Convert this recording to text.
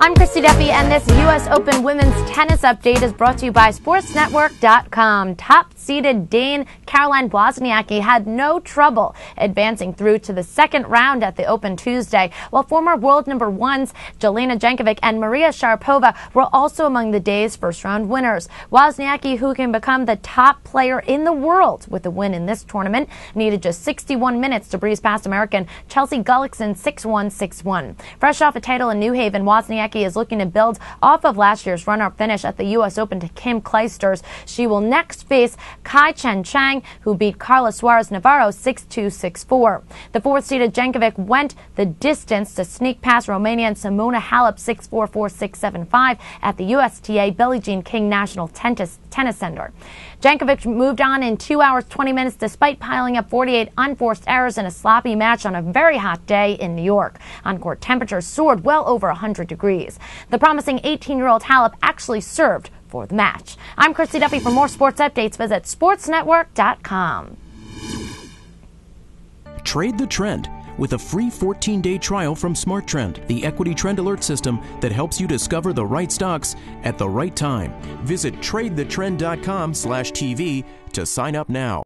I'm Christy Deppe, and this U.S. Open Women's Tennis Update is brought to you by SportsNetwork.com. Top-seeded Dane Caroline Wozniacki had no trouble advancing through to the second round at the Open Tuesday, while former world number ones Jelena Jankovic and Maria Sharapova were also among the day's first-round winners. Wozniacki, who can become the top player in the world with a win in this tournament, needed just 61 minutes to breeze past American Chelsea Gullickson 6-1, 6-1. Fresh off a title in New Haven, Wozniacki is looking to build off of last year's runner-up finish at the U.S. Open to Kim Clijsters. She will next face Kai-Chen Chang, who beat Carla Suarez Navarro 6-2, 6-4. The fourth-seeded Jankovic went the distance to sneak past Romania and Simona Halep 6-4, 4-6, 7-5 at the USTA Billie Jean King National Tennis Center. Jankovic moved on in 2 hours, 20 minutes despite piling up 48 unforced errors in a sloppy match on a very hot day in New York. On-court temperatures soared well over 100 degrees. The promising 18-year-old Halep actually served for the match. I'm Christy Duffy. For more sports updates, visit sportsnetwork.com. Trade the trend with a free 14-day trial from SmartTrend, the equity trend alert system that helps you discover the right stocks at the right time. Visit tradethetrend.com/TV to sign up now.